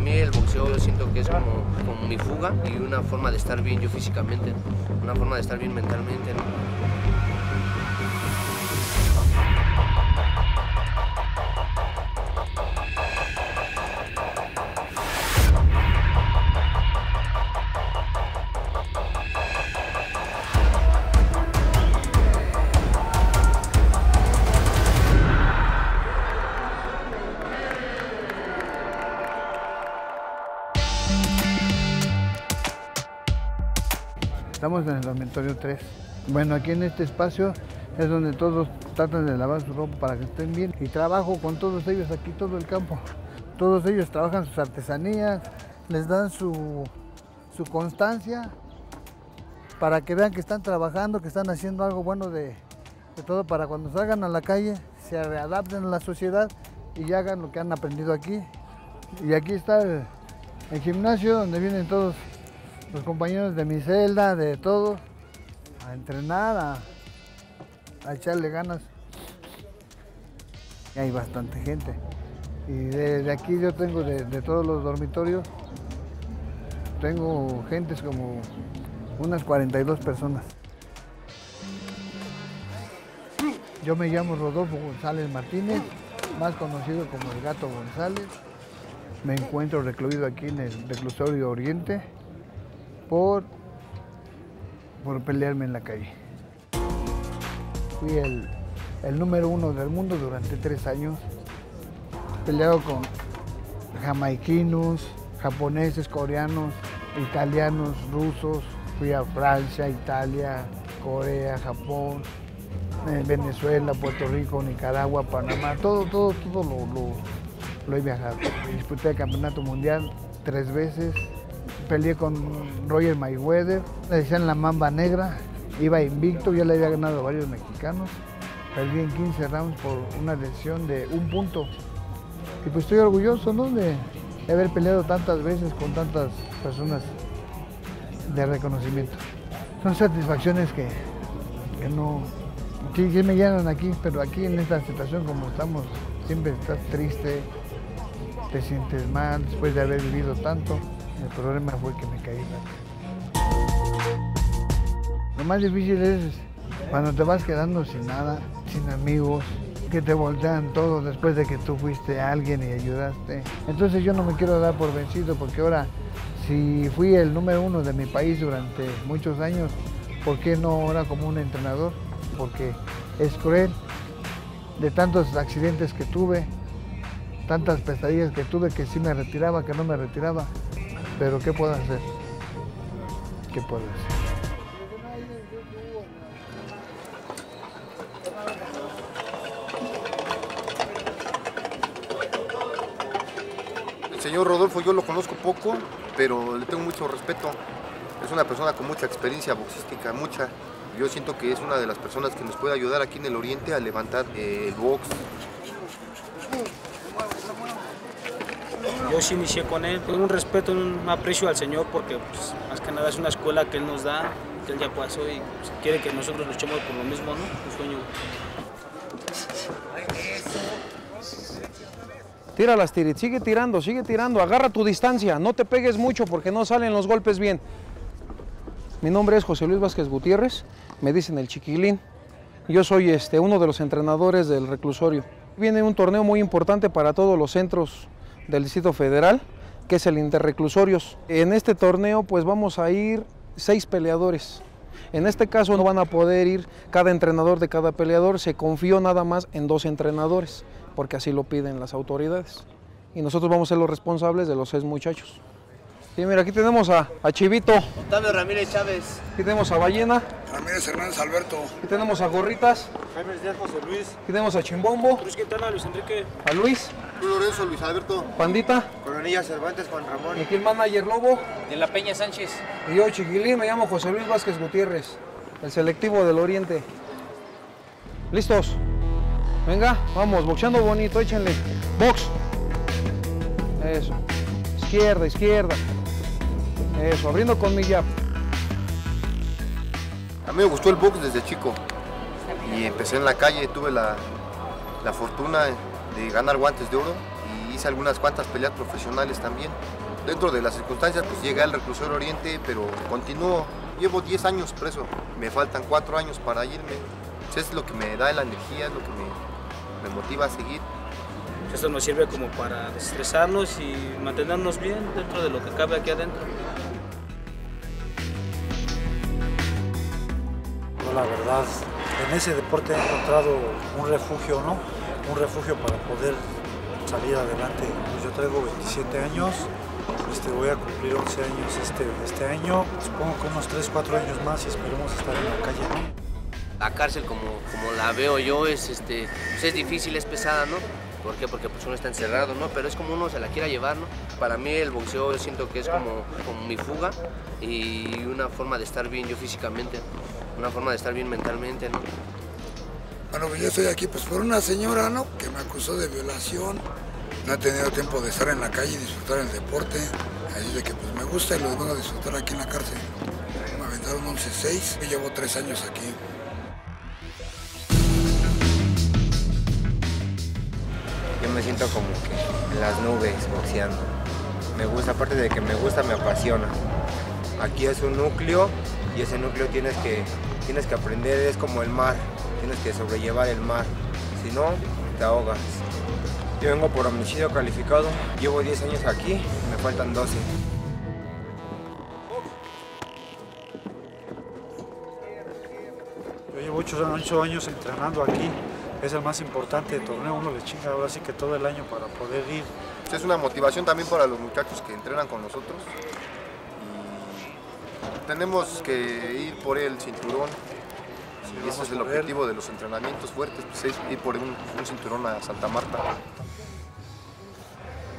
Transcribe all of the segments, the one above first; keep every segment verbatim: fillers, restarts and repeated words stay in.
mí el boxeo yo siento que es como, como mi fuga y una forma de estar bien yo físicamente, una forma de estar bien mentalmente, ¿no? Estamos en el dormitorio tres. Bueno, aquí en este espacio es donde todos tratan de lavar su ropa para que estén bien. Y trabajo con todos ellos aquí, todo el campo. Todos ellos trabajan sus artesanías, les dan su, su constancia para que vean que están trabajando, que están haciendo algo bueno de, de todo para cuando salgan a la calle, se readapten a la sociedad y hagan lo que han aprendido aquí. Y aquí está el, el gimnasio donde vienen todos los compañeros de mi celda, de todo, a entrenar, a, a echarle ganas. Y hay bastante gente. Y de, de aquí yo tengo, de, de todos los dormitorios, tengo gentes como unas cuarenta y dos personas. Yo me llamo Rodolfo González Martínez, más conocido como El Gato González. Me encuentro recluido aquí en el Reclusorio Oriente. Por, por pelearme en la calle. Fui el, el número uno del mundo durante tres años. Peleado con jamaiquinos, japoneses, coreanos, italianos, rusos. Fui a Francia, Italia, Corea, Japón, eh, Venezuela, Puerto Rico, Nicaragua, Panamá. Todo, todo, todo lo, lo, lo he viajado. Disputé el campeonato mundial tres veces. Peleé con Roger Mayweather, le decían la mamba negra, iba invicto, ya le había ganado a varios mexicanos. Perdí en quince rounds por una decisión de un punto. Y pues estoy orgulloso, ¿no?, de haber peleado tantas veces con tantas personas de reconocimiento. Son satisfacciones que, que no... Sí, sí me llenan aquí, pero aquí en esta situación como estamos, siempre estás triste, te sientes mal después de haber vivido tanto. El problema fue que me caí en la calle. Lo más difícil es cuando te vas quedando sin nada, sin amigos, que te voltean todo después de que tú fuiste a alguien y ayudaste. Entonces yo no me quiero dar por vencido porque ahora, si fui el número uno de mi país durante muchos años, ¿por qué no ahora como un entrenador? Porque es cruel. De tantos accidentes que tuve, tantas pesadillas que tuve, que sí me retiraba, que no me retiraba. Pero ¿qué puedo hacer? ¿Qué puedo hacer? El señor Rodolfo yo lo conozco poco, pero le tengo mucho respeto. Es una persona con mucha experiencia boxística, mucha. Yo siento que es una de las personas que nos puede ayudar aquí en el Oriente a levantar eh, el box. Yo sí inicié con él, tengo un respeto, un aprecio al señor porque pues, más que nada es una escuela que él nos da, que él ya pasó y pues, quiere que nosotros luchemos por lo mismo, ¿no? Un sueño. Tira las tiras, sigue tirando, sigue tirando, agarra tu distancia, no te pegues mucho porque no salen los golpes bien. Mi nombre es José Luis Vázquez Gutiérrez, me dicen el Chiquilín. Yo soy este, uno de los entrenadores del reclusorio. Viene un torneo muy importante para todos los centros del Distrito Federal, que es el Interreclusorios. En este torneo pues vamos a ir seis peleadores. En este caso no van a poder ir cada entrenador de cada peleador, se confió nada más en dos entrenadores, porque así lo piden las autoridades. Y nosotros vamos a ser los responsables de los seis muchachos. Y mira, aquí tenemos a, a Chivito. Octavio Ramírez Chávez. Aquí tenemos a Ballena. Ramírez Hernández Alberto. Aquí tenemos a Gorritas. Jaime de José Luis. Aquí tenemos a Chimbombo. Luis Quintana, Luis Enrique. A Luis. Lorenzo, Luis Alberto. Pandita. Coronilla Cervantes, Juan Ramón. Y aquí el manager Lobo. De la Peña Sánchez. Y yo, Chiquilín, me llamo José Luis Vázquez Gutiérrez, el selectivo del Oriente. ¿Listos? Venga, vamos, boxeando bonito, échenle. Box. Eso. Izquierda, izquierda. Eso, abriendo con mi jab. A mí me gustó el box desde chico. Y empecé en la calle, tuve la, la fortuna de ganar guantes de oro y hice algunas cuantas peleas profesionales también. Dentro de las circunstancias, pues llegué al Reclusorio Oriente, pero continúo. Llevo diez años preso, me faltan cuatro años para irme. Eso es lo que me da la energía, es lo que me, me motiva a seguir. Esto nos sirve como para desestresarnos y mantenernos bien dentro de lo que cabe aquí adentro. No, la verdad, en ese deporte he encontrado un refugio, ¿no? Un refugio para poder salir adelante. Pues yo traigo veintisiete años, este, voy a cumplir once años este, este año. Supongo que unos tres, cuatro años más y esperemos estar en la calle, ¿no? La cárcel, como, como la veo yo, es, este, pues es difícil, es pesada, ¿no? ¿Por qué? Porque pues uno está encerrado, ¿no? Pero es como uno se la quiera llevar, ¿no? Para mí el boxeo siento que es como, como mi fuga y una forma de estar bien yo físicamente, una forma de estar bien mentalmente, ¿no? Bueno, pues yo estoy aquí pues por una señora, ¿no? Que me acusó de violación. No he tenido tiempo de estar en la calle y disfrutar el deporte. Así de que pues me gusta y lo voy a disfrutar aquí en la cárcel. Me aventaron once seis y llevo tres años aquí. Yo me siento como que en las nubes boxeando. Me gusta, aparte de que me gusta, me apasiona. Aquí es un núcleo y ese núcleo tienes que, tienes que aprender, es como el mar, tienes que sobrellevar el mar, si no, te ahogas. Yo vengo por homicidio calificado, llevo diez años aquí, me faltan doce. Yo llevo ocho años entrenando aquí. Es el más importante de torneo, uno le chinga ahora sí que todo el año para poder ir. Es una motivación también para los muchachos que entrenan con nosotros. Y tenemos que ir por el cinturón. Sí, y ese es el objetivo él. de los entrenamientos fuertes, pues es ir por un, un cinturón a Santa Marta.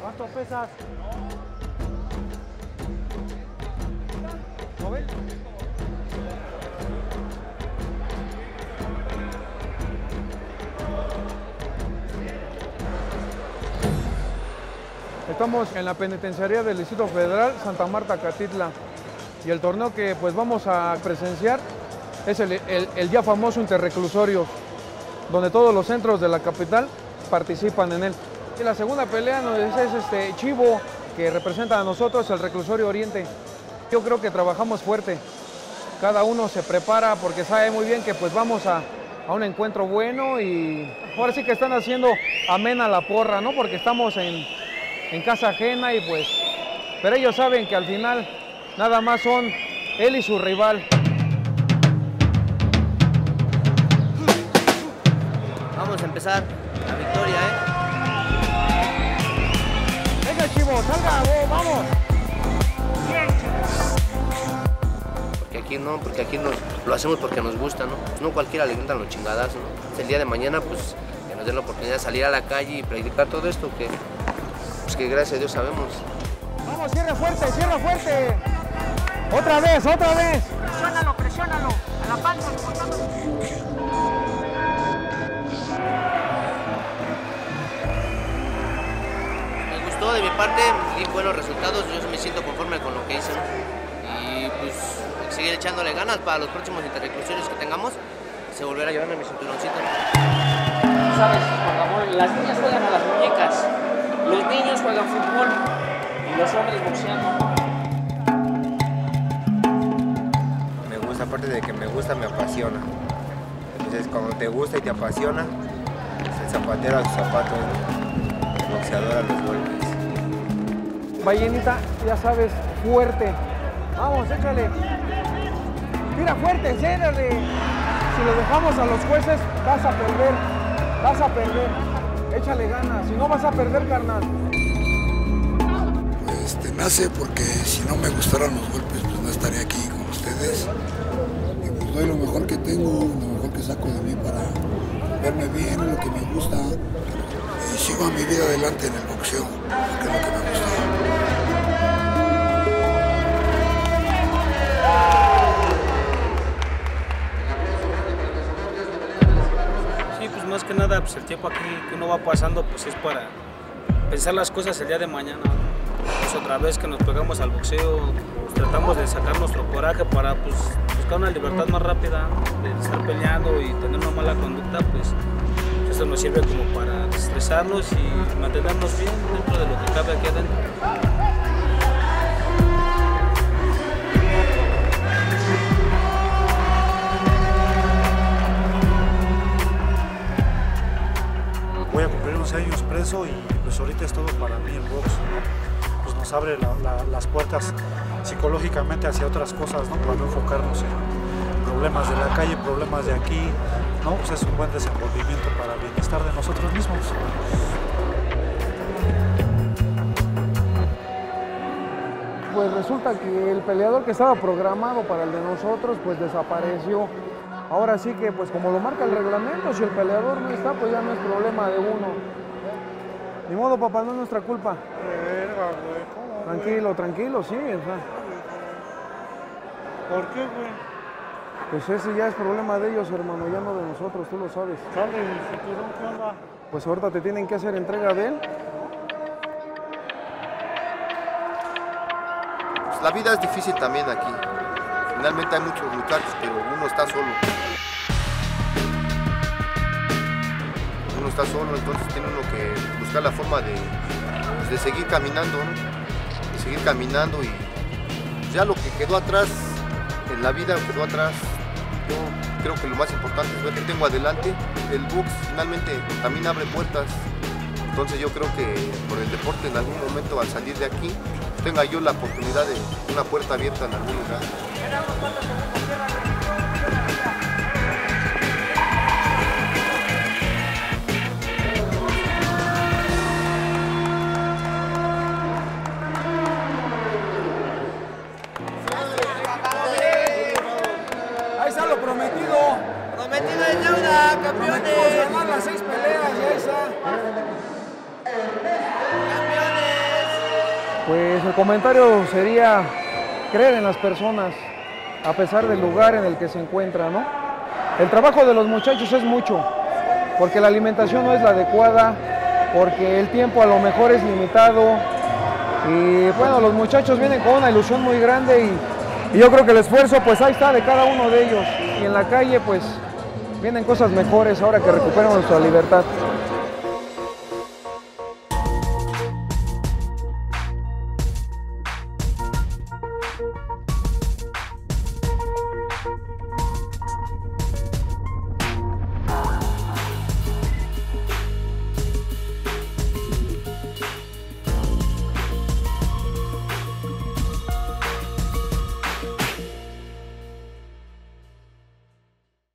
¿Cuánto pesas? ¿Lo ves? Estamos en la penitenciaría del Distrito Federal Santa Marta Catitla y el torneo que pues vamos a presenciar es el, el, el ya famoso Interreclusorios, donde todos los centros de la capital participan en él. Y la segunda pelea nos es, es este Chivo, que representa a nosotros el Reclusorio Oriente. Yo creo que trabajamos fuerte, cada uno se prepara porque sabe muy bien que pues vamos a, a un encuentro bueno y ahora sí que están haciendo amena la porra, ¿no? Porque estamos en... en casa ajena y pues, pero ellos saben que al final nada más son él y su rival. Vamos a empezar la victoria, ¿eh? Venga, Chivo, salga, vos, vamos. Porque aquí no, porque aquí nos, lo hacemos porque nos gusta, ¿no? Pues no cualquiera le gustan los chingadazos, ¿no? El día de mañana, pues, que nos den la oportunidad de salir a la calle y practicar todo esto que... que gracias a Dios sabemos. Vamos, cierra fuerte, cierra fuerte. Otra vez, otra vez. Presiónalo, presiónalo. A la panza, cortando. Me gustó de mi parte, di buenos resultados. Yo me siento conforme con lo que hice. Y pues seguir echándole ganas para los próximos interreclusorios que tengamos. Se volverá a llevarme mi cinturoncito. Sabes, por favor, las niñas juegan a las muñecas. Los niños juegan fútbol y los hombres boxean. Me gusta, aparte de que me gusta, me apasiona. Entonces cuando te gusta y te apasiona, pues el zapatero a sus zapatos, el boxeador a los golpes. Ballenita, ya sabes, fuerte. Vamos, échale. Tira fuerte, cénale. Si lo dejamos a los jueces, vas a perder, vas a perder. Échale ganas, si no vas a perder, carnal. Este, nace porque si no me gustaran los golpes, pues no estaría aquí con ustedes. Y pues doy lo mejor que tengo, lo mejor que saco de mí para verme bien, lo que me gusta. Y sigo a mi vida adelante en el boxeo, porque es lo que me gusta. Más que nada, pues el tiempo aquí que uno va pasando, pues es para pensar las cosas el día de mañana. Pues otra vez que nos pegamos al boxeo, pues, tratamos de sacar nuestro coraje para pues, buscar una libertad más rápida, de estar peleando y tener una mala conducta, pues eso nos sirve como para expresarnos y mantenernos bien dentro de lo que cabe aquí adentro. Voy a cumplir once años preso y pues ahorita es todo para mí el box, ¿no? Pues nos abre la, la, las puertas psicológicamente hacia otras cosas, ¿no? Para no enfocarnos en problemas de la calle, problemas de aquí, ¿no? Pues es un buen desenvolvimiento para el bienestar de nosotros mismos. Pues resulta que el peleador que estaba programado para el de nosotros pues desapareció. Ahora sí que, pues como lo marca el reglamento, si el peleador no está, pues ya no es problema de uno. Ni modo, papá, no es nuestra culpa. Verga, güey, ¿cómo, güey? Tranquilo, tranquilo, sí, o sea. ¿Por qué, güey? Pues ese ya es problema de ellos, hermano, ya no de nosotros, tú lo sabes. ¿Sale el futuro, qué onda? Pues ahorita te tienen que hacer entrega de él. Pues la vida es difícil también aquí. Finalmente hay muchos muchachos, pero uno está solo. Uno está solo, entonces tiene uno que buscar la forma de, pues de seguir caminando, ¿no? De seguir caminando y ya lo que quedó atrás, en la vida quedó atrás. Yo creo que lo más importante es lo que tengo adelante. El box finalmente también abre puertas. Entonces yo creo que por el deporte en algún momento al salir de aquí, tenga yo la oportunidad de una puerta abierta en algún lugar. Ahí está lo prometido. Prometido en deuda, campeones. Vamos a ganar las seis peleas y ahí está. Pues el comentario sería creer en las personas, a pesar del lugar en el que se encuentra, ¿no? El trabajo de los muchachos es mucho, porque la alimentación no es la adecuada, porque el tiempo a lo mejor es limitado, y bueno, los muchachos vienen con una ilusión muy grande, y, y yo creo que el esfuerzo, pues ahí está, de cada uno de ellos, y en la calle, pues, vienen cosas mejores ahora que recuperamos nuestra libertad.